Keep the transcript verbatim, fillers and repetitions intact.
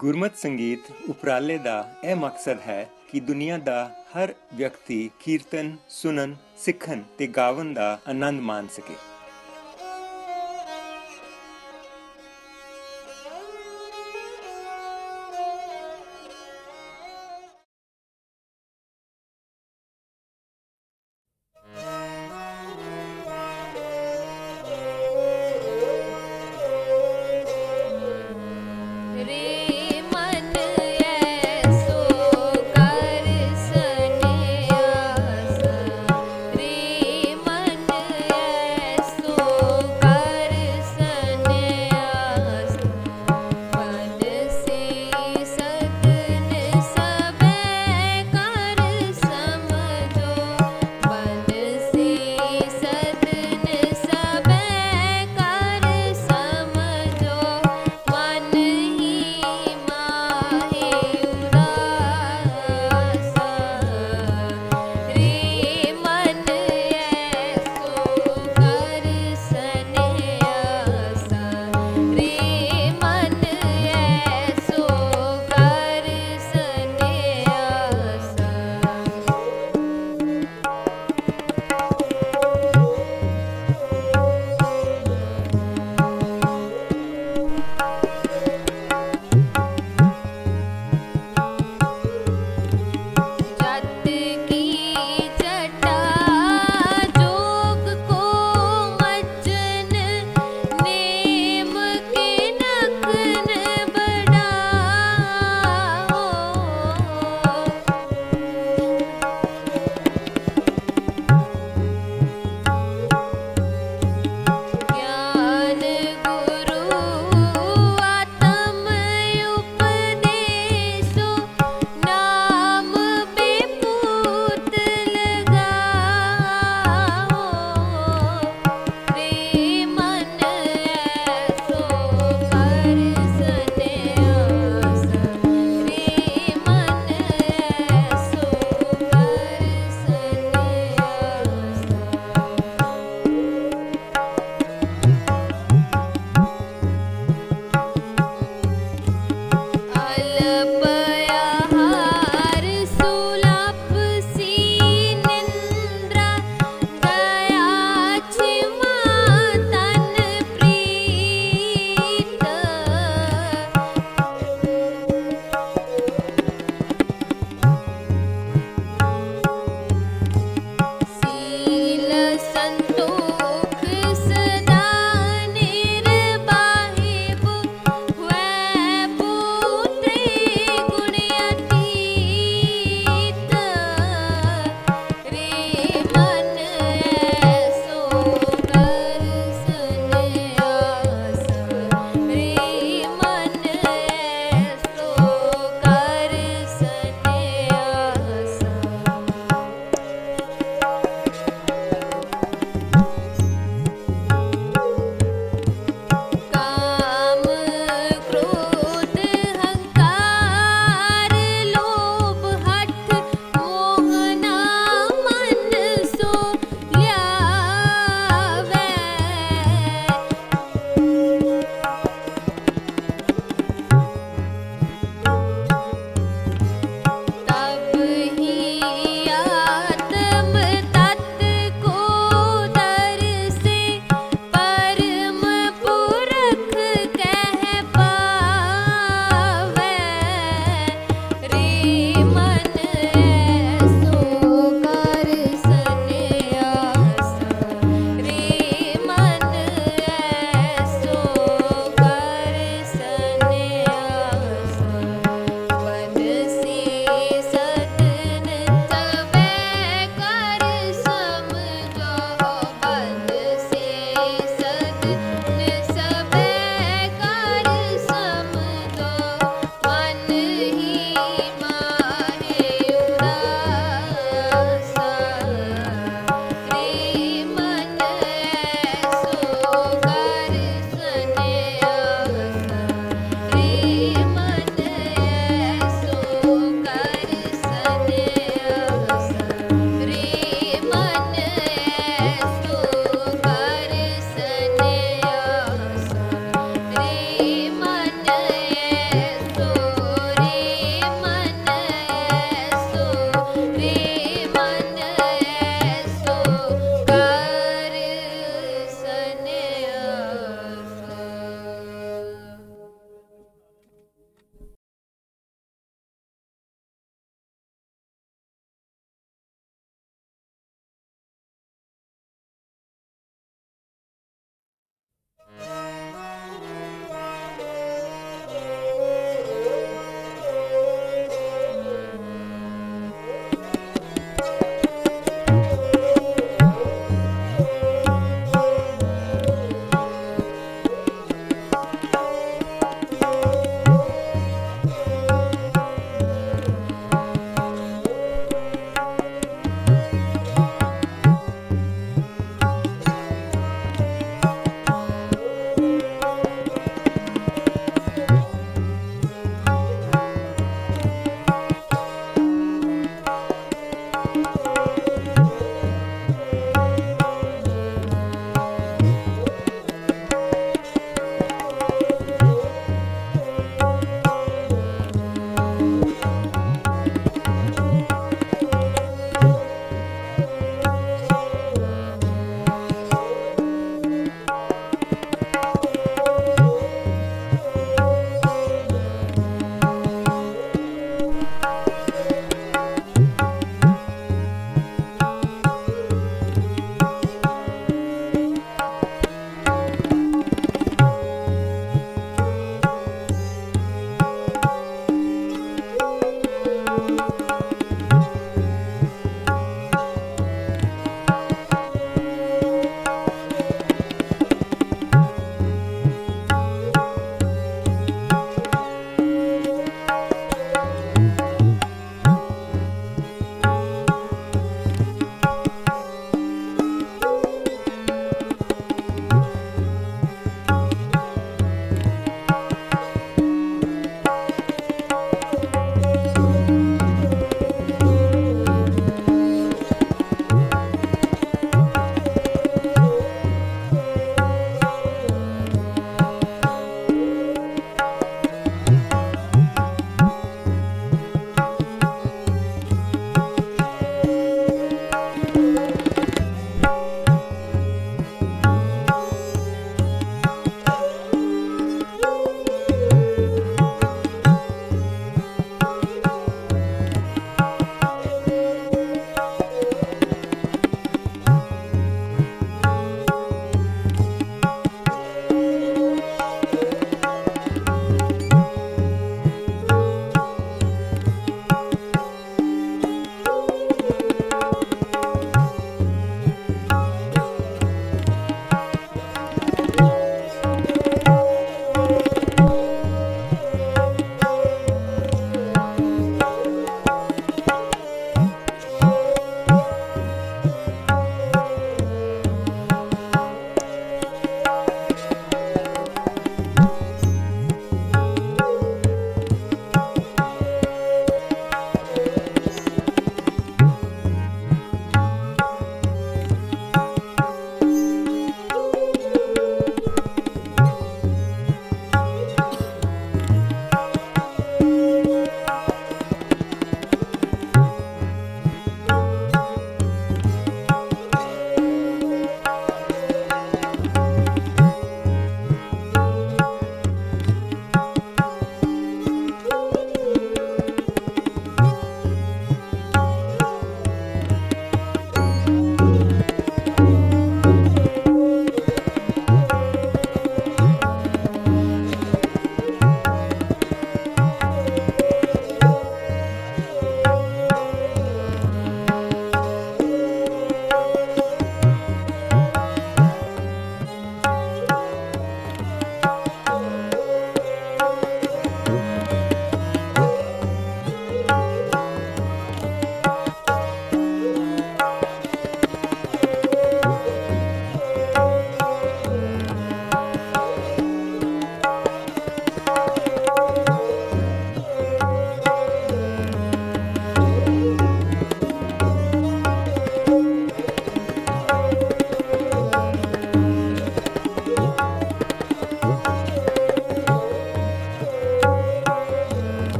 ਗੁਰਮਤ ਸੰਗੀਤ ਉਪਰਾਲੇ ਦਾ ਇਹ ਮਕਸਦ ਹੈ ਕਿ ਦੁਨੀਆ ਦਾ ਹਰ ਵਿਅਕਤੀ ਕੀਰਤਨ ਸੁਣਨ, ਸਿੱਖਣ ਤੇ ਗਾਵਨ ਦਾ ਆਨੰਦ ਮਾਣ ਸਕੇ।